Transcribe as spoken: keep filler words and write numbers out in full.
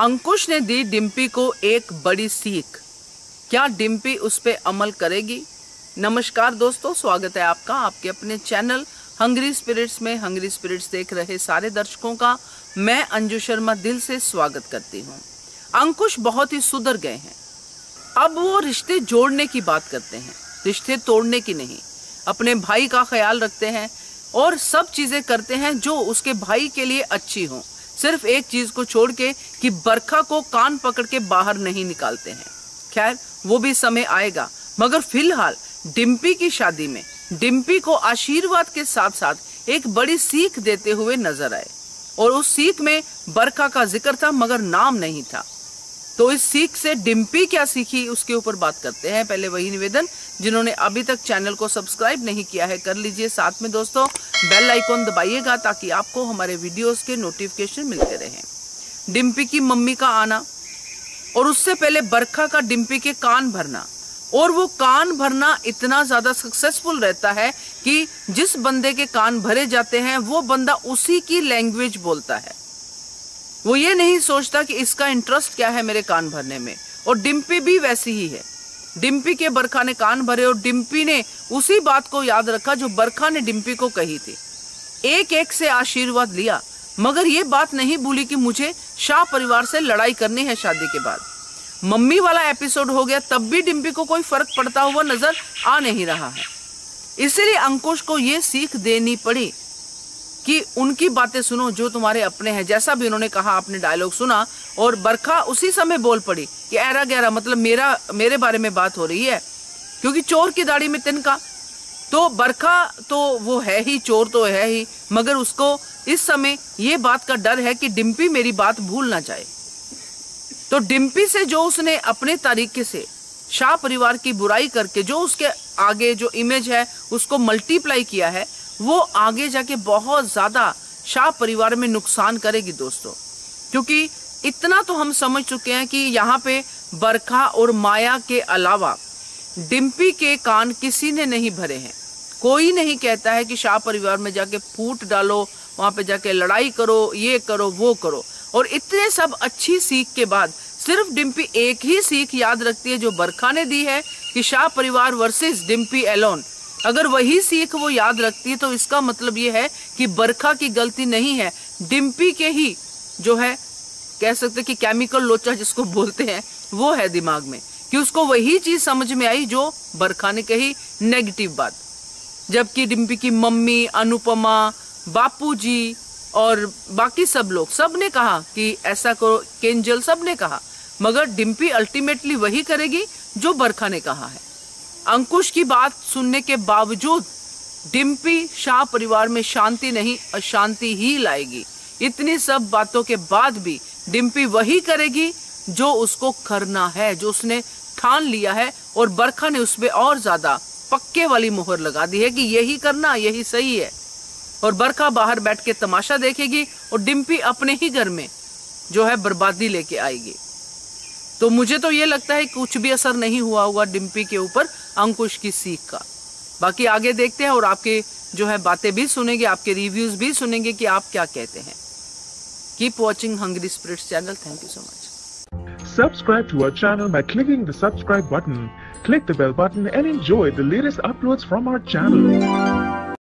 अंकुश ने दी डिम्पी को एक बड़ी सीख। क्या डिम्पी उस पर अमल करेगी? नमस्कार दोस्तों, स्वागत है आपका आपके अपने चैनल हंग्री स्पिरिट्स में। हंग्री स्पिरिट्स देख रहे सारे दर्शकों का मैं अंजू शर्मा दिल से स्वागत करती हूँ। अंकुश बहुत ही सुधर गए हैं। अब वो रिश्ते जोड़ने की बात करते हैं, रिश्ते तोड़ने की नहीं। अपने भाई का ख्याल रखते हैं और सब चीज़ें करते हैं जो उसके भाई के लिए अच्छी हों, सिर्फ एक चीज़ को छोड़ के कि बरखा को कान पकड़ के बाहर नहीं निकालते हैं। खैर, वो भी समय आएगा, मगर फिलहाल डिम्पी की शादी में डिम्पी को आशीर्वाद के साथ साथ एक बड़ी सीख देते हुए नजर आए। और उस सीख में बरखा का जिक्र था मगर नाम नहीं था। तो इस सीख से डिम्पी क्या सीखी उसके ऊपर बात करते हैं। पहले वही निवेदन, जिन्होंने अभी तक चैनल को सब्सक्राइब नहीं किया है कर लीजिए, साथ में दोस्तों बेल आइकॉन दबाइएगा ताकि आपको हमारे वीडियोस के नोटिफिकेशन मिलते रहें। डिम्पी की मम्मी का आना और उससे पहले बरखा का डिम्पी के कान भरना, और वो कान भरना इतना ज़्यादा सक्सेसफुल रहता है कि जिस बंदे के कान भरे जाते हैं वो बंदा उसी की लैंग्वेज बोलता है। वो ये नहीं सोचता कि इसका इंटरेस्ट क्या है मेरे कान भरने में। और डिम्पी भी वैसी ही है। डिम्पी के बरखा ने कान भरे और डिम्पी ने उसी बात को याद रखा जो बरखा ने डिम्पी को कही थी। एक एक से आशीर्वाद लिया मगर ये बात नहीं भूली कि मुझे शाह परिवार से लड़ाई करनी है शादी के बाद। मम्मी वाला एपिसोड हो गया तब भी डिम्पी को कोई फर्क पड़ता हुआ नजर आ नहीं रहा है। इसीलिए अंकुश को ये सीख देनी पड़ी कि उनकी बातें सुनो जो तुम्हारे अपने हैं। जैसा भी उन्होंने कहा आपने डायलॉग सुना और बरखा उसी समय बोल पड़ी कि ऐरा गैरा, मतलब मेरा मेरे बारे में बात हो रही है, क्योंकि चोर की दाढ़ी में तिनका। तो बरखा तो वो है ही, चोर तो है ही, मगर उसको इस समय ये बात का डर है कि डिम्पी मेरी बात भूल ना जाए। तो डिम्पी से जो उसने अपने तरीके से शाह परिवार की बुराई करके जो उसके आगे जो इमेज है उसको मल्टीप्लाई किया है, वो आगे जाके बहुत ज़्यादा शाह परिवार में नुकसान करेगी दोस्तों। क्योंकि इतना तो हम समझ चुके हैं कि यहाँ पे बरखा और माया के अलावा डिम्पी के कान किसी ने नहीं भरे हैं। कोई नहीं कहता है कि शाह परिवार में जाके फूट डालो, वहाँ पे जाके लड़ाई करो, ये करो वो करो। और इतने सब अच्छी सीख के बाद सिर्फ डिम्पी एक ही सीख याद रखती है जो बरखा ने दी है कि शाह परिवार वर्सेस डिम्पी एलोन। अगर वही सीख वो याद रखती है तो इसका मतलब ये है कि बरखा की गलती नहीं है, डिम्पी के ही जो है कह सकते कि केमिकल लोचा जिसको बोलते हैं वो है दिमाग में, कि उसको वही चीज़ समझ में आई जो बरखा ने कही नेगेटिव बात। जबकि डिम्पी की मम्मी, अनुपमा, बापूजी और बाकी सब लोग सब ने कहा कि ऐसा करो, केंजल सब ने कहा, मगर डिम्पी अल्टीमेटली वही करेगी जो बरखा ने कहा है। अंकुश की बात सुनने के बावजूद डिम्पी शाह परिवार में शांति नहीं अशांति ही लाएगी। इतनी सब बातों के बाद भी डिम्पी वही करेगी जो उसको करना है, जो उसने ठान लिया है। और बरखा ने उस पर और ज़्यादा पक्के वाली मोहर लगा दी है कि यही करना, यही सही है। और बरखा बाहर बैठ के तमाशा देखेगी और डिम्पी अपने ही घर में जो है बर्बादी लेके आएगी। तो मुझे तो ये लगता है कुछ भी असर नहीं हुआ हुआ डिम्पी के ऊपर अंकुश की सीख का। बाकी आगे देखते हैं और आपके जो है बातें भी सुनेंगे, आपके रिव्यूज भी सुनेंगे कि आप क्या कहते हैं। Keep watching hungry spirits channel. Thank you so much. Subscribe to our channel by clicking the subscribe button, click the bell button and enjoy the latest uploads from our channel.